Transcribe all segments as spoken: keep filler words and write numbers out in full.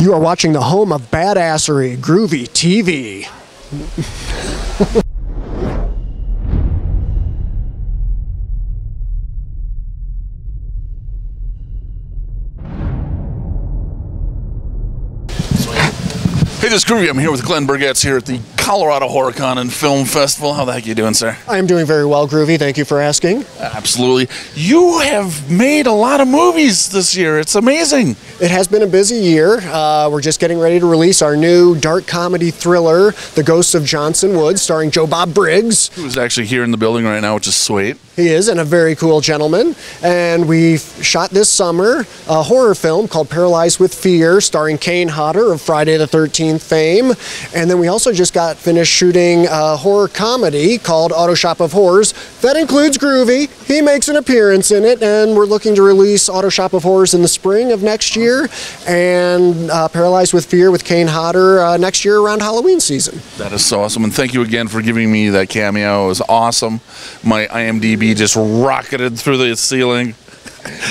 You are watching the home of badassery, groovy T V. Hey, this is Groovy. I'm here with Glenn Berggoetz here at the Colorado Horror Con and Film Festival. How the heck are you doing, sir? I am doing very well, Groovy. Thank you for asking. Absolutely. You have made a lot of movies this year. It's amazing. It has been a busy year. Uh, we're just getting ready to release our new dark comedy thriller, The Ghosts of Johnson Woods, starring Joe Bob Briggs. Who's actually here in the building right now, which is sweet. He is, and a very cool gentleman. And we shot this summer a horror film called Paralyzed with Fear, starring Kane Hodder of Friday the thirteenth fame. And then we also just got finished shooting a horror comedy called Auto Shop of Horrors. That includes Groovy. He makes an appearance in it, and we're looking to release Auto Shop of Horrors in the spring of next year, and uh, Paralyzed with Fear with Kane Hodder uh, next year around Halloween season. That is so awesome, and thank you again for giving me that cameo. It was awesome. My IMDb just rocketed through the ceiling.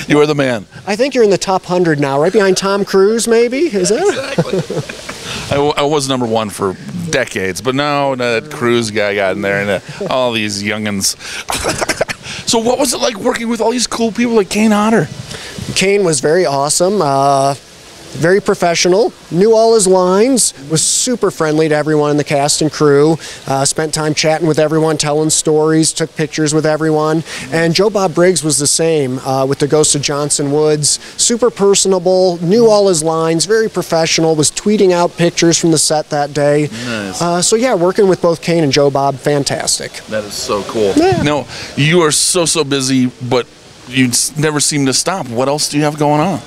You are the man. I think you're in the top one hundred now, right behind Tom Cruise, maybe? Is that? Exactly. I, w I was number one for decades, but now that Cruise guy got in there and uh, all these youngins. So what was it like working with all these cool people like Kane Hodder? Kane was very awesome. Uh, Very professional, knew all his lines, was super friendly to everyone in the cast and crew, uh, spent time chatting with everyone, telling stories, took pictures with everyone. And Joe Bob Briggs was the same uh, with The Ghost of Johnson Woods. Super personable, knew all his lines, very professional, was tweeting out pictures from the set that day. Nice. Uh, so yeah, working with both Kane and Joe Bob, fantastic. That is so cool. Yeah. No, you are so, so busy, but you never seem to stop. What else do you have going on?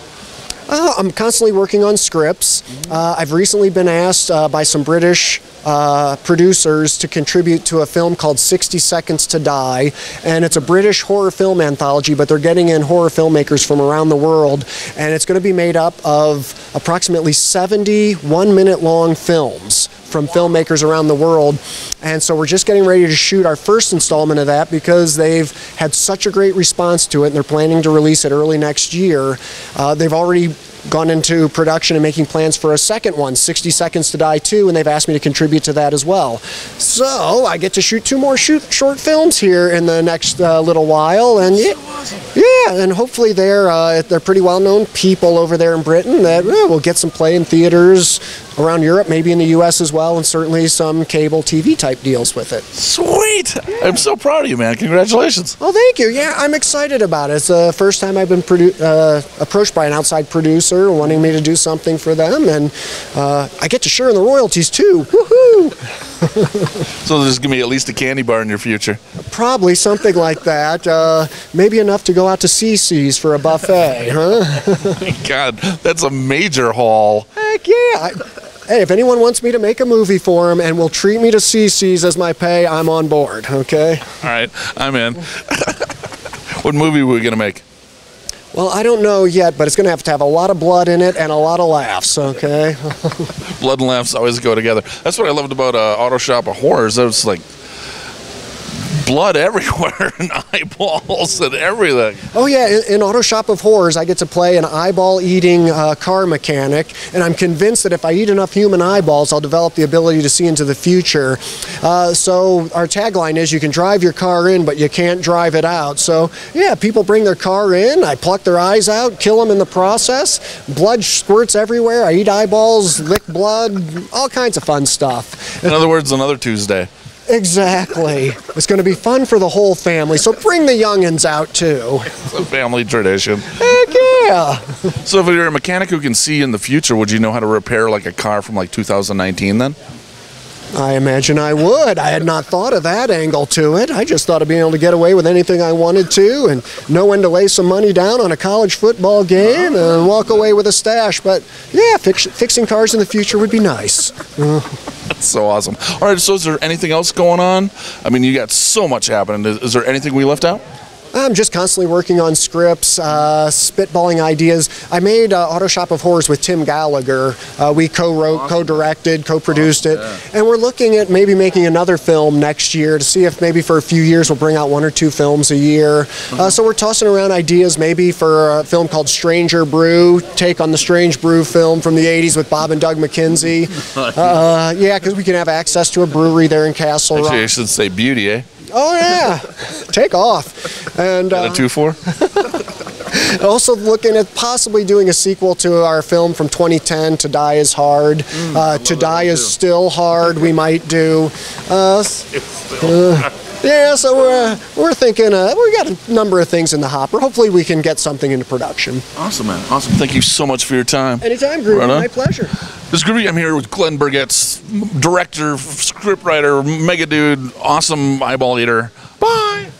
Uh, I'm constantly working on scripts. Uh, I've recently been asked uh, by some British uh, producers to contribute to a film called sixty seconds to die, and it's a British horror film anthology, but they're getting in horror filmmakers from around the world, and it's going to be made up of approximately seventy one-minute long films from filmmakers around the world. And so we're just getting ready to shoot our first installment of that because they've had such a great response to it, and they're planning to release it early next year. Uh, they've already gone into production and making plans for a second one, sixty seconds to die two, and they've asked me to contribute to that as well. So I get to shoot two more shoot short films here in the next uh, little while, and yeah, yeah, and hopefully they're uh, they're pretty well-known people over there in Britain that uh, will get some play in theaters around Europe, maybe in the U S as well, and certainly some cable T V type deals with it. Sweet! Yeah. I'm so proud of you, man. Congratulations. Oh, thank you. Yeah, I'm excited about it. It's the first time I've been uh, approached by an outside producer wanting me to do something for them, and uh, I get to share in the royalties too. Woohoo! So there's gonna be at least a candy bar in your future. Probably something like that. Uh, maybe enough to go out to C C's for a buffet, huh? My God, that's a major haul. Heck yeah! I, hey, if anyone wants me to make a movie for them and will treat me to C C's as my pay, I'm on board. Okay. All right, I'm in. What movie were we gonna make? Well, I don't know yet, but it's going to have to have a lot of blood in it and a lot of laughs, okay? Blood and laughs always go together. That's what I loved about uh, Auto Shop of Horrors. It was like blood everywhere and eyeballs and everything. Oh, yeah. In, in Auto Shop of Horrors, I get to play an eyeball-eating uh, car mechanic, and I'm convinced that if I eat enough human eyeballs, I'll develop the ability to see into the future. Uh, so our tagline is, you can drive your car in, but you can't drive it out. So, yeah, people bring their car in, I pluck their eyes out, kill them in the process, blood squirts everywhere, I eat eyeballs, lick blood, all kinds of fun stuff. In other words, another Tuesday. Exactly. It's going to be fun for the whole family, so bring the youngins out, too. It's a family tradition. Heck yeah! So if you're a mechanic who can see in the future, would you know how to repair, like, a car from, like, two thousand nineteen, then? I imagine I would. I had not thought of that angle to it. I just thought of being able to get away with anything I wanted to and know when to lay some money down on a college football game and walk away with a stash. But, yeah, fix, fixing cars in the future would be nice. That's so awesome. All right, so is there anything else going on? I mean, you got so much happening. Is, is there anything we left out? I'm just constantly working on scripts, uh, spitballing ideas. I made uh, Auto Shop of Horrors with Tim Gallagher. Uh, we co-wrote, awesome. co-directed, co-produced awesome. it. Yeah. And we're looking at maybe making another film next year to see if maybe for a few years we'll bring out one or two films a year. Mm-hmm. uh, so we're tossing around ideas maybe for a film called Stranger Brew, take on the Strange Brew film from the eighties with Bob and Doug McKenzie. uh, yeah, because we can have access to a brewery there in Castle Rock. Actually, I should say beauty, eh? Oh yeah, take off. And uh, a two four. Also looking at possibly doing a sequel to our film from twenty ten, To Die Is Hard. Mm, uh, to Die Is too. Still Hard we might do. Uh, uh, yeah, so we're, uh, we're thinking, uh, we've got a number of things in the hopper. Hopefully we can get something into production. Awesome, man. Awesome. Thank you so much for your time. Anytime, Groovy. Right My pleasure. This is Groovy. I'm here with Glenn Berggoetz, director, scriptwriter, mega dude, awesome eyeball eater. Bye!